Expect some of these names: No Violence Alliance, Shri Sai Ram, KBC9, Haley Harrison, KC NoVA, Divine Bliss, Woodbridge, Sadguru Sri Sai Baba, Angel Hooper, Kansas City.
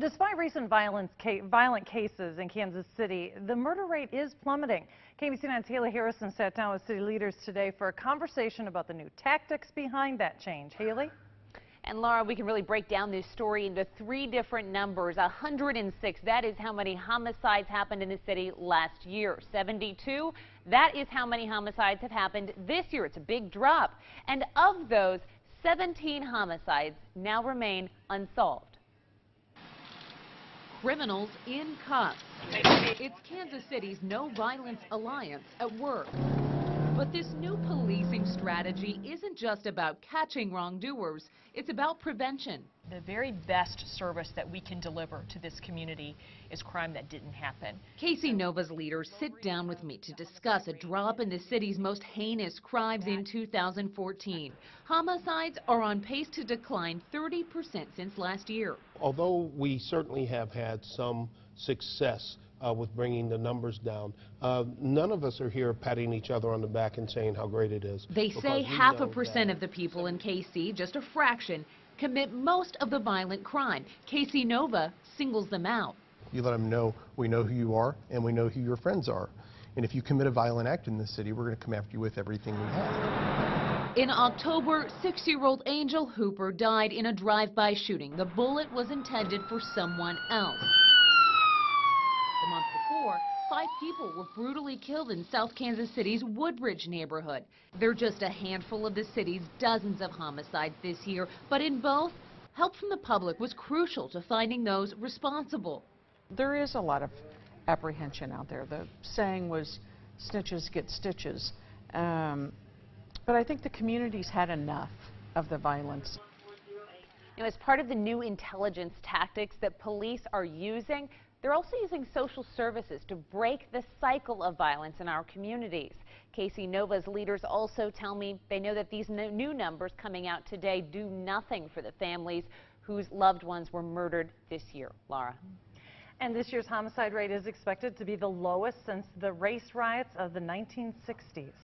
Despite recent violent cases in Kansas City, the murder rate is plummeting. KBC9's Haley Harrison sat down with city leaders today for a conversation about the new tactics behind that change. Haley? And Laura, we can really break down this story into three different numbers. 106, that is how many homicides happened in the city last year. 72, that is how many homicides have happened this year. It's a big drop. And of those, 17 homicides now remain unsolved. Criminals in cuffs. It's Kansas City's No Violence Alliance at work. But this new policing strategy isn't just about catching wrongdoers, it's about prevention. The very best service that we can deliver to this community is crime that didn't happen. KC NoVA's leaders sit down with me to discuss a drop in the city's most heinous crimes in 2014. Homicides are on pace to decline 30% since last year. Although we certainly have had some success with bringing the numbers down, none of us are here patting each other on the back and saying how great it is. They say half a percent of the people in KC, just a fraction, commit most of the violent crime. KC NoVA singles them out. You let them know, we know who you are and we know who your friends are. And if you commit a violent act in this city, we're going to come after you with everything we have. In October, 6-year-old Angel Hooper died in a drive-by shooting. The bullet was intended for someone else. The month before, 5 people were brutally killed in South Kansas City's Woodbridge neighborhood. They're just a handful of the city's dozens of homicides this year, but in both, help from the public was crucial to finding those responsible. There is a lot of apprehension out there. The saying was, snitches get stitches. But I think the community's had enough of the violence. Now, as part of the new intelligence tactics that police are using, they're also using social services to break the cycle of violence in our communities. KC NoVA's leaders also tell me they know that these new numbers coming out today do nothing for the families whose loved ones were murdered this year. Laura. And this year's homicide rate is expected to be the lowest since the race riots of the 1960s.